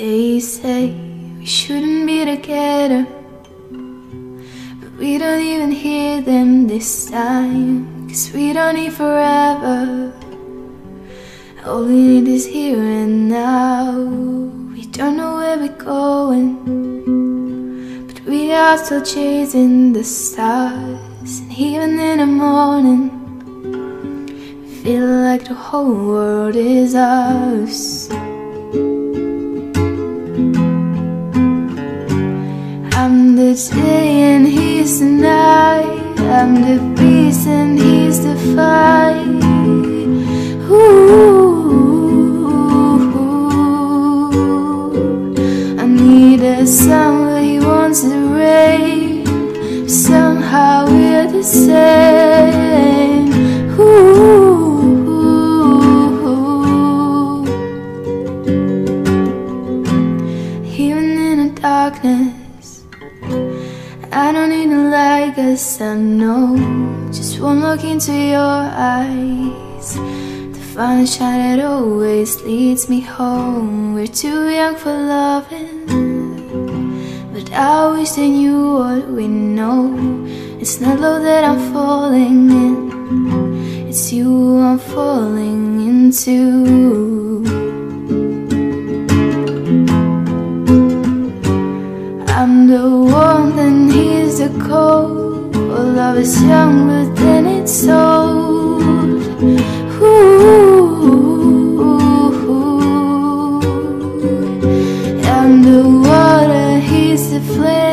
They say we shouldn't be together, but we don't even hear them this time, 'cause we don't need forever. All we need is here and now. We don't know where we're going, but we are still chasing the stars. And even in the morning, we feel like the whole world is ours. I'm the day and he's the night, I'm the beast and he's the fight. Ooh, I need the sun where he wants the rain, somehow we're the same. Ooh, even in the darkness, I don't need a light, 'cause I know just one look into your eyes, the final shine that always leads me home. We're too young for loving, but I wish they knew what we know. It's not love that I'm falling in, it's you I'm falling into. I'm the warmth and he's the cold. Well, love is young, but then it's old. Ooh, I'm the water, he's the flame.